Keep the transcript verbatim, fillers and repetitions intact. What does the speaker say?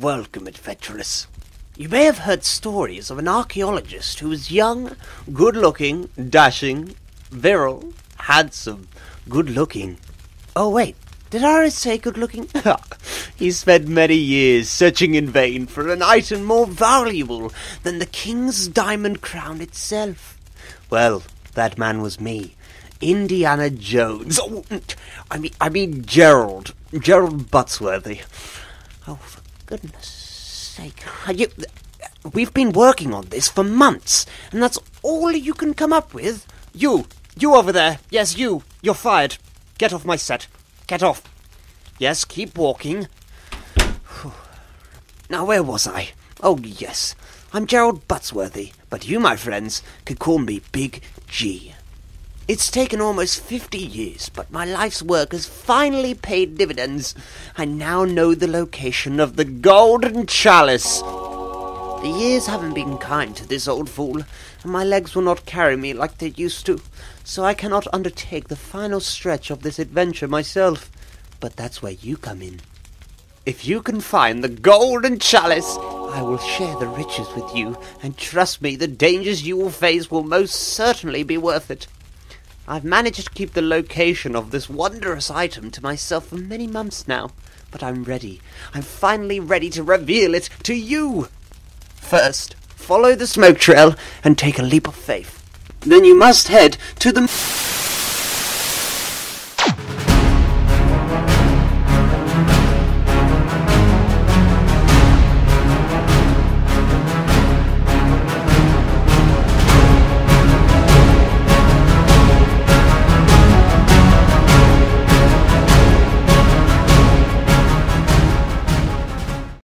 Welcome, adventurers. You may have heard stories of an archaeologist who was young, good-looking, dashing, virile, handsome, good-looking. Oh wait, did I say good-looking? He spent many years searching in vain for an item more valuable than the king's diamond crown itself. Well, that man was me, Indiana Jones. Oh, I mean, I mean Gerald, Gerald Buttsworthy. Oh, for goodness sake. You, we've been working on this for months, and that's all you can come up with? You, you over there. Yes, you. You're fired. Get off my set. Get off. Yes, keep walking. Now, where was I? Oh, yes. I'm Gerald Buttsworthy, but you, my friends, could call me Big G. It's taken almost fifty years, but my life's work has finally paid dividends. I now know the location of the Golden Chalice. The years haven't been kind to this old fool, and my legs will not carry me like they used to, so I cannot undertake the final stretch of this adventure myself. But that's where you come in. If you can find the Golden Chalice, I will share the riches with you, and trust me, the dangers you will face will most certainly be worth it. I've managed to keep the location of this wondrous item to myself for many months now, but I'm ready. I'm finally ready to reveal it to you! First, follow the smoke trail and take a leap of faith. Then you must head to the...